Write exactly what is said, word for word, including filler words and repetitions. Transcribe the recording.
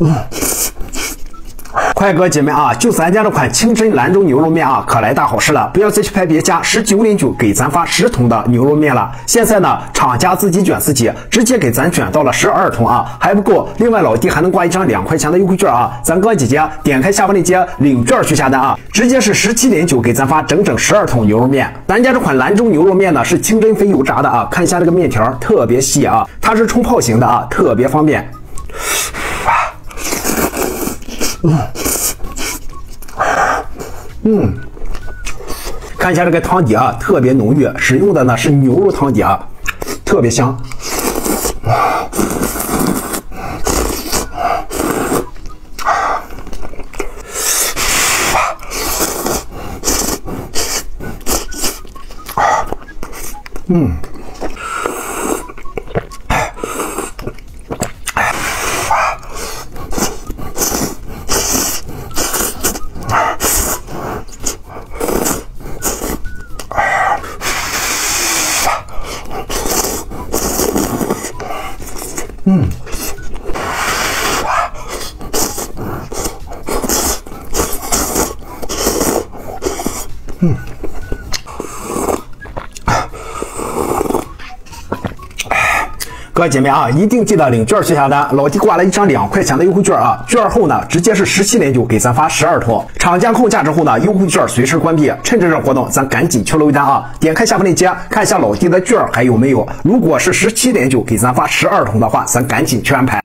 嗯，快哥姐妹啊，就咱家这款清真兰州牛肉面啊，可来大好事了！不要再去拍别家十九点九给咱发十桶的牛肉面了，现在呢，厂家自己卷自己，直接给咱卷到了十二桶啊，还不够，另外老弟还能挂一张两块钱的优惠券啊！咱哥姐姐点开下方链接领券去下单啊，直接是 十七点九 给咱发整整十二桶牛肉面。咱家这款兰州牛肉面呢是清真非油炸的啊，看一下这个面条特别细啊，它是冲泡型的啊，特别方便。 嗯，嗯，看一下这个汤底啊，特别浓郁，使用的呢是牛肉汤底啊，特别香。嗯。 嗯，嗯，各位姐妹啊，一定记得领券去下单。老弟挂了一张两块钱的优惠券啊，券后呢直接是 十七点九 给咱发十二桶，厂家扣价之后呢，优惠券随时关闭。趁着这活动，咱赶紧去楼一单啊！点开下方链接看一下老弟的券还有没有。如果是 十七点九 给咱发十二桶的话，咱赶紧去安排。